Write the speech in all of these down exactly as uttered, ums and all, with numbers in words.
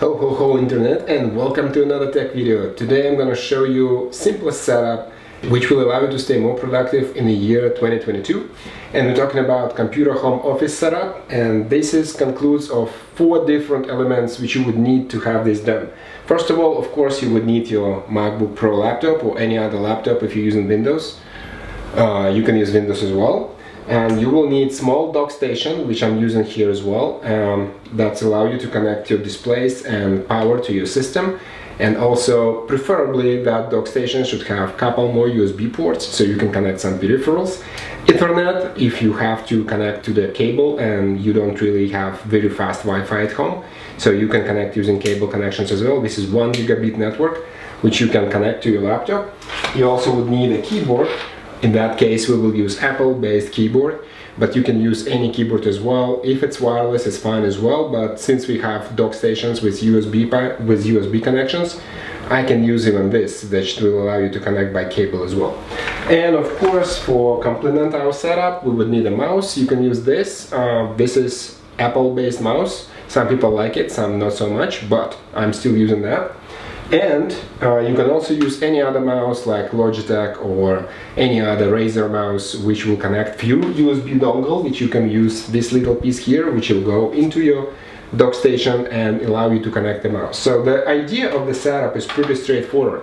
Ho ho ho internet, and welcome to another tech video. Today I'm gonna show you simple setup which will allow you to stay more productive in the year twenty twenty-two. And we're talking about computer home office setup, and this is concludes of four different elements which you would need to have this done. First of all, of course, you would need your MacBook Pro laptop or any other laptop if you're using Windows. Uh, you can use Windows as well. And you will need small dock station, which I'm using here as well, um, that allow you to connect your displays and power to your system. And also, preferably, that dock station should have a couple more U S B ports, so you can connect some peripherals. Ethernet, if you have to connect to the cable and you don't really have very fast Wi-Fi at home, so you can connect using cable connections as well. This is one gigabit network, which you can connect to your laptop. You also would need a keyboard. In that case, we will use Apple-based keyboard, but you can use any keyboard as well. If it's wireless, it's fine as well, but since we have dock stations with U S B, with U S B connections, I can use even this, that will allow you to connect by cable as well. And of course, for complement our setup, we would need a mouse. You can use this. Uh, this is Apple-based mouse. Some people like it, some not so much, but I'm still using that. And uh, you can also use any other mouse like Logitech or any other Razer mouse, which will connect few U S B dongle, which you can use this little piece here, which will go into your dock station and allow you to connect the mouse. So the idea of the setup is pretty straightforward.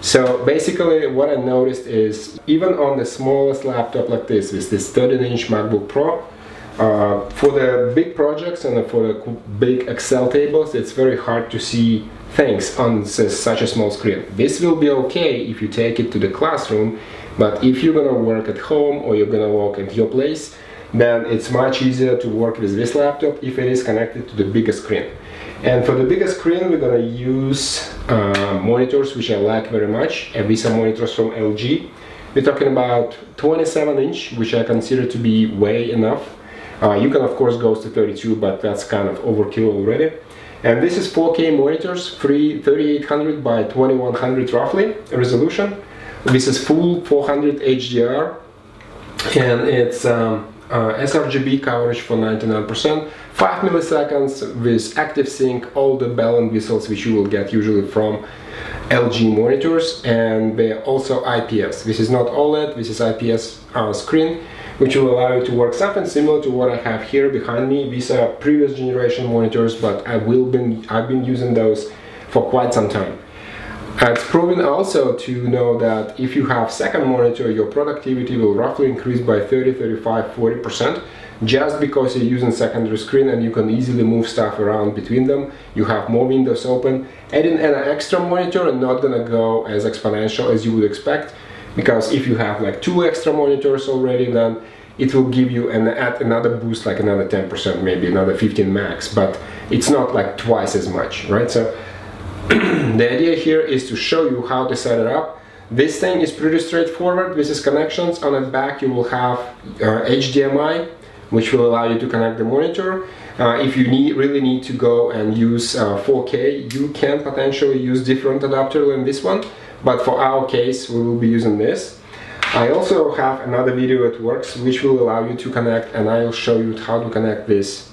So basically what I noticed is even on the smallest laptop like this, with this thirteen inch MacBook Pro, uh, for the big projects and for the big Excel tables, it's very hard to see things on such a small screen. This will be okay if you take it to the classroom, but if you're gonna work at home or you're gonna work at your place, then it's much easier to work with this laptop if it is connected to the bigger screen. And for the bigger screen, we're gonna use uh, monitors, which I like very much, and these are monitors from L G. We're talking about twenty-seven inch, which I consider to be way enough. Uh, you can of course go to thirty-two, but that's kind of overkill already. And this is four K monitors, thirty-eight hundred by twenty-one hundred roughly resolution. This is full four hundred H D R, and it's um, uh, sRGB coverage for ninety-nine percent, five milliseconds with active sync, all the bell and whistles which you will get usually from L G monitors, and they're also I P S. This is not OLED, this is I P S uh, screen, which will allow you to work something similar to what I have here behind me. These are previous generation monitors, but I will been, I've been using those for quite some time. And it's proven also to know that if you have second monitor, your productivity will roughly increase by thirty, thirty-five, forty percent, just because you're using secondary screen and you can easily move stuff around between them. You have more windows open. Adding an extra monitor is not gonna go as exponential as you would expect, because if you have like two extra monitors already, then it will give you an add another boost, like another ten percent, maybe another fifteen max, but it's not like twice as much, right? So the idea here is to show you how to set it up. This thing is pretty straightforward. This is connections. On the back you will have uh, H D M I, which will allow you to connect the monitor. Uh, if you need, really need to go and use uh, four K, you can potentially use different adapter than this one, but for our case we will be using this. I also have another video that works, which will allow you to connect, and I'll show you how to connect this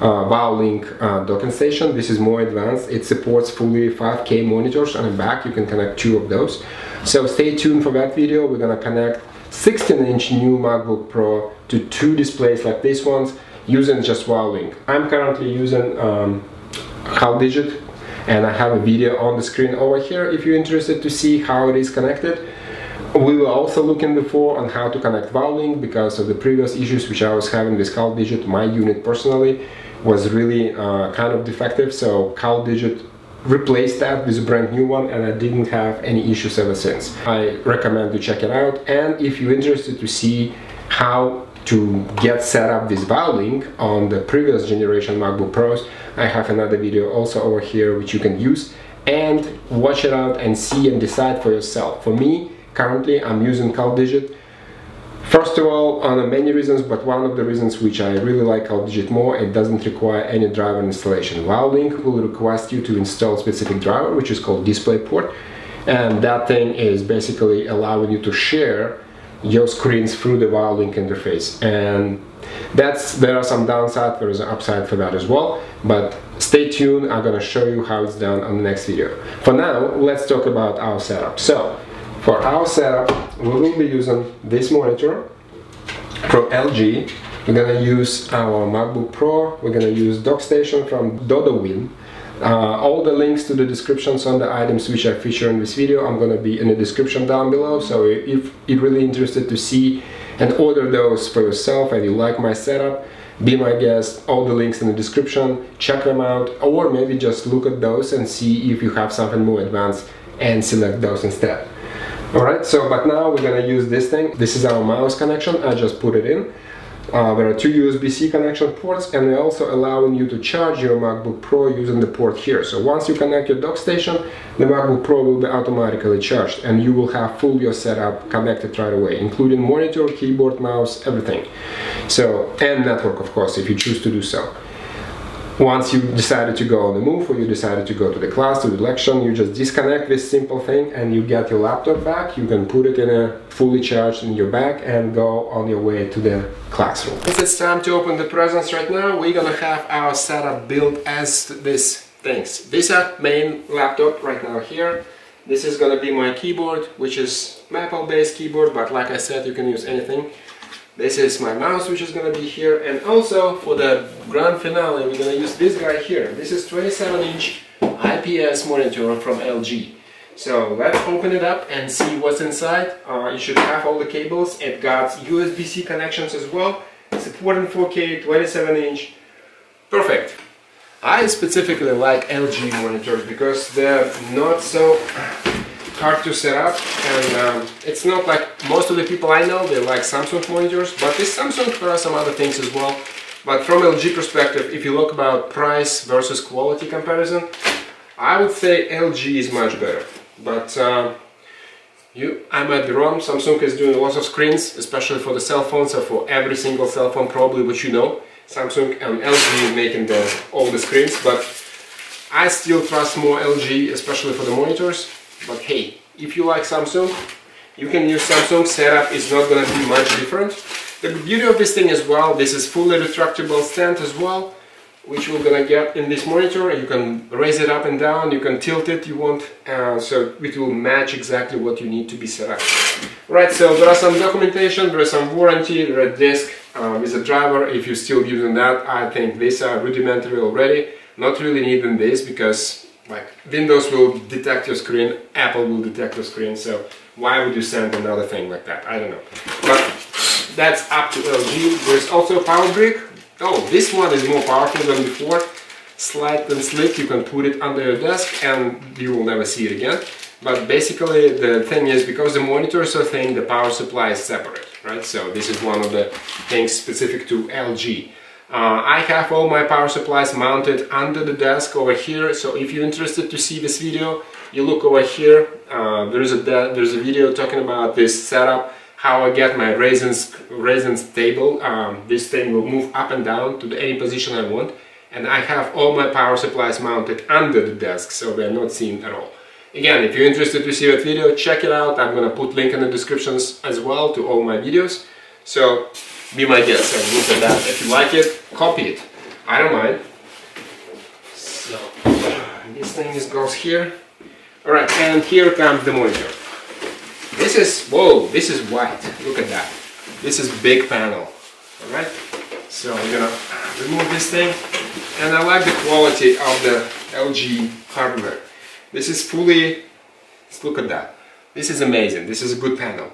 uh, WAVLINK uh, docking station. This is more advanced. It supports fully five K monitors on the back. You can connect two of those. So stay tuned for that video. We're gonna connect sixteen inch new MacBook Pro to two displays like these ones using just WAVLINK. I'm currently using um, CalDigit, and I have a video on the screen over here if you're interested to see how it is connected. We were also looking before on how to connect WAVLINK because of the previous issues which I was having with CalDigit. My unit personally was really uh, kind of defective, so CalDigit replaced that with a brand new one, and I didn't have any issues ever since. I recommend you check it out, and if you're interested to see how to get set up with WAVLINK on the previous generation MacBook Pros, I have another video also over here which you can use and watch it out and see and decide for yourself. For me, currently I'm using CalDigit, first of all, on many reasons, but one of the reasons which I really like CalDigit more, it doesn't require any driver installation. WAVLINK will request you to install specific driver, which is called DisplayPort, and that thing is basically allowing you to share your screens through the WAVLINK interface. And that's, there are some downsides, there is an upside for that as well, but stay tuned, I'm gonna show you how it's done on the next video. For now, let's talk about our setup. So, for our setup, we will be using this monitor from L G. We're gonna use our MacBook Pro, we're gonna use DockStation from DodoWin. Uh, all the links to the descriptions on the items which I feature in this video, I'm gonna be in the description down below, so if you're really interested to see and order those for yourself and you like my setup, be my guest, all the links in the description, check them out, or maybe just look at those and see if you have something more advanced and select those instead. Alright, so but now we're gonna use this thing. This is our mouse connection, I just put it in. Uh, there are two U S B C connection ports, and we're also allowing you to charge your MacBook Pro using the port here. So once you connect your DockStation, the MacBook Pro will be automatically charged and you will have full your setup connected right away, including monitor, keyboard, mouse, everything. So, and network, of course, if you choose to do so. Once you decided to go on the move or you decided to go to the class, to the lecture, you just disconnect this simple thing and you get your laptop back. You can put it in a fully charged in your bag and go on your way to the classroom. If it's time to open the presents right now, we're gonna have our setup built as these things. This is our main laptop right now here. This is gonna be my keyboard, which is Maple-based keyboard, but like I said, you can use anything. This is my mouse, which is going to be here, and also for the grand finale we're going to use this guy here. This is twenty-seven inch I P S monitor from L G. So let's open it up and see what's inside. Uh, you should have all the cables. It got U S B C connections as well, supporting four K, twenty-seven inch, perfect. I specifically like L G monitors because they're not so hard to set up, and um, it's not like most of the people I know, they like Samsung monitors, but this Samsung, there are some other things as well. But from L G perspective, if you look about price versus quality comparison, I would say L G is much better. But um, you, I might be wrong, Samsung is doing lots of screens, especially for the cell phones, or for every single cell phone probably, which you know, Samsung and L G making the, all the screens, but I still trust more L G, especially for the monitors. But hey, if you like Samsung, you can use Samsung. Setup is not going to be much different. The beauty of this thing as well, this is fully retractable stand as well, which we're going to get in this monitor. You can raise it up and down, you can tilt it you want, uh, so it will match exactly what you need to be set up. Right, so there are some documentation, there is some warranty, there are disc uh, with a driver, if you're still using that. I think these are rudimentary already, not really needing this because like Windows will detect your screen, Apple will detect your screen, so why would you send another thing like that? I don't know. But that's up to L G. There's also a power brick. Oh, this one is more powerful than before. Slight and slick, you can put it under your desk and you will never see it again. But basically the thing is, because the monitor is so thin, the power supply is separate, right? So this is one of the things specific to L G. Uh, I have all my power supplies mounted under the desk over here, so if you're interested to see this video, you look over here, uh, there's, a there's a video talking about this setup, how I get my raisins, raisins table. Um, this thing will move up and down to any position I want, and I have all my power supplies mounted under the desk, so they're not seen at all. Again, if you're interested to see that video, check it out. I'm gonna put link in the descriptions as well to all my videos, so be my guest and look at that. If you like it, copy it. I don't mind. So, this thing just goes here. Alright, and here comes the monitor. This is, whoa, this is white. Look at that. This is big panel. Alright, so we're gonna remove this thing. And I like the quality of the L G hardware. This is fully, let's look at that. This is amazing. This is a good panel.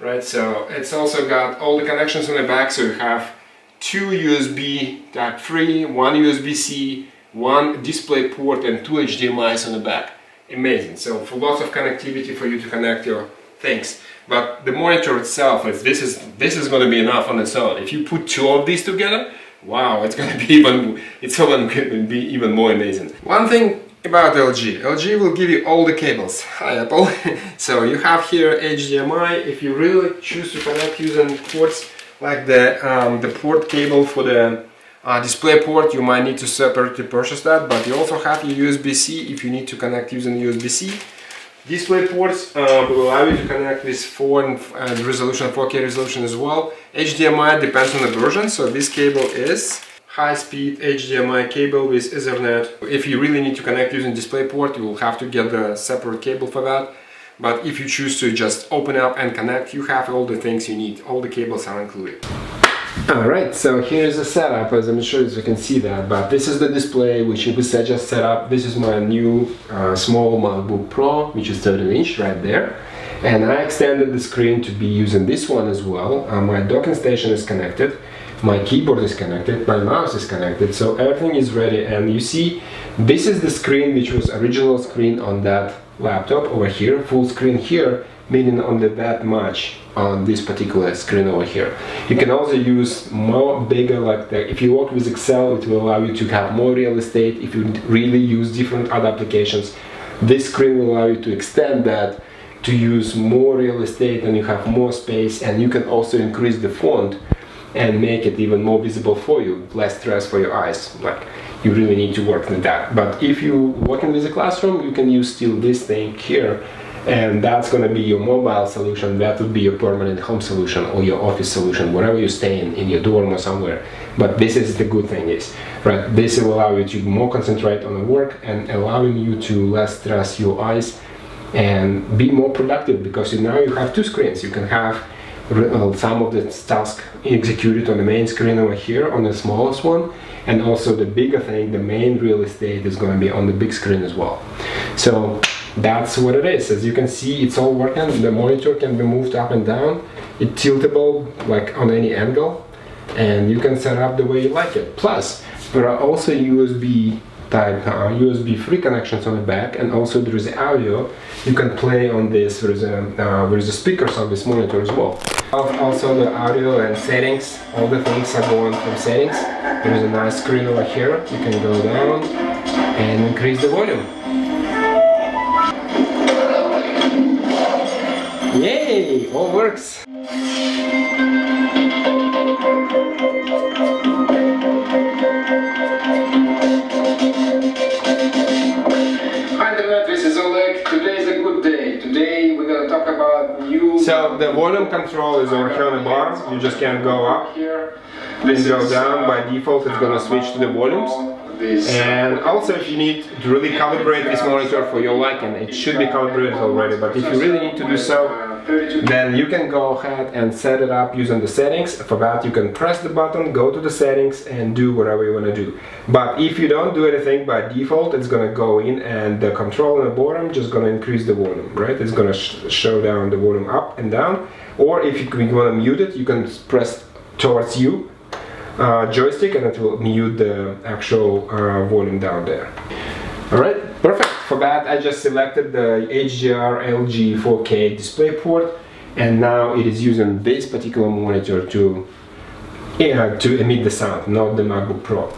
Right, so it's also got all the connections on the back, so you have two U S B Type three, one U S B C, one DisplayPort, and two H D M Is on the back. Amazing, so for lots of connectivity for you to connect your things. But the monitor itself, is, this is this is going to be enough on its own. If you put two of these together, wow, it's going to be even it's going to be even more amazing. One thing about L G. L G will give you all the cables. Hi Apple. So you have here H D M I. If you really choose to connect using ports like the um, the port cable for the uh, display port, you might need to separately purchase that. But you also have your U S B C if you need to connect using U S B C. DisplayPort uh, will allow you to connect with four and uh, resolution, four K resolution as well. H D M I depends on the version, so this cable is high-speed H D M I cable with Ethernet. If you really need to connect using DisplayPort, you will have to get a separate cable for that. But if you choose to just open up and connect, you have all the things you need. All the cables are included. Alright, so here is the setup, as I'm sure as you can see that, but this is the display which I just set up. This is my new uh, small MacBook Pro, which is thirteen inch right there. And I extended the screen to be using this one as well. Uh, my docking station is connected, my keyboard is connected, my mouse is connected, so everything is ready. And you see, this is the screen which was original screen on that laptop over here, full screen here, meaning on the that much on this particular screen over here. You can also use more bigger, like the, if you work with Excel, it will allow you to have more real estate. If you really use different other applications, this screen will allow you to extend that, to use more real estate, and you have more space, and you can also increase the font and make it even more visible for you, less stress for your eyes. Like, you really need to work with that. But if you working with a classroom, you can use still this thing here, and that's going to be your mobile solution. That would be your permanent home solution or your office solution, wherever you're staying, in your dorm or somewhere. But this is the good thing is, right? This will allow you to more concentrate on the work and allowing you to less stress your eyes and be more productive, because now you have two screens. You can have some of the tasks executed on the main screen over here, on the smallest one, and also the bigger thing, the main real estate, is going to be on the big screen as well. So that's what it is. As you can see, it's all working. The monitor can be moved up and down. It's tiltable, like on any angle, and you can set up the way you like it. Plus, there are also U S B type, uh, U S B three connections on the back, and also there is audio. You can play on this. There is a, uh, there is a speakers on this monitor as well. Also, the audio and settings. All the things are going from settings. There is a nice screen over here. You can go down and increase the volume. Yay! All works! Hi Internet, this is Oleg. Today is a good day. Today we're gonna talk about new... So the volume control is over here on the bar. You just can go up, then go down. By default it's gonna switch to the volumes. This. And also, if you need to really calibrate this monitor for your liking, it should be calibrated already, but if you really need to do so, then you can go ahead and set it up using the settings. For that you can press the button, go to the settings and do whatever you want to do. But if you don't do anything, by default it's going to go in, and the control on the bottom just going to increase the volume, right? It's going to sh show down the volume up and down. Or if you want to mute it, you can press towards you Uh, joystick and it will mute the actual uh, volume down there. Alright, perfect. For that I just selected the H D R L G four K display port, and now it is using this particular monitor to, uh, to emit the sound, not the MacBook Pro.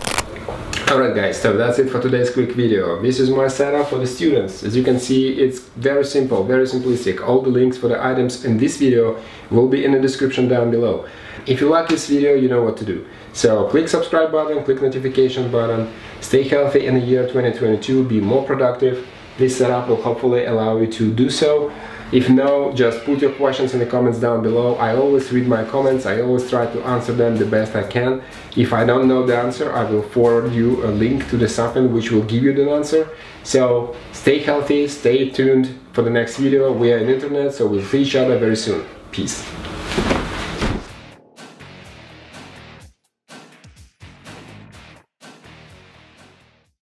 Alright guys, so that's it for today's quick video. This is my setup for the students. As you can see, it's very simple, very simplistic. All the links for the items in this video will be in the description down below. If you like this video, you know what to do. So click subscribe button, click notification button. Stay healthy in the year twenty twenty-two, be more productive. This setup will hopefully allow you to do so. If no, just put your questions in the comments down below. I always read my comments, I always try to answer them the best I can. If I don't know the answer, I will forward you a link to the something which will give you the answer. So stay healthy, stay tuned for the next video. We are on internet, so we'll see each other very soon. Peace.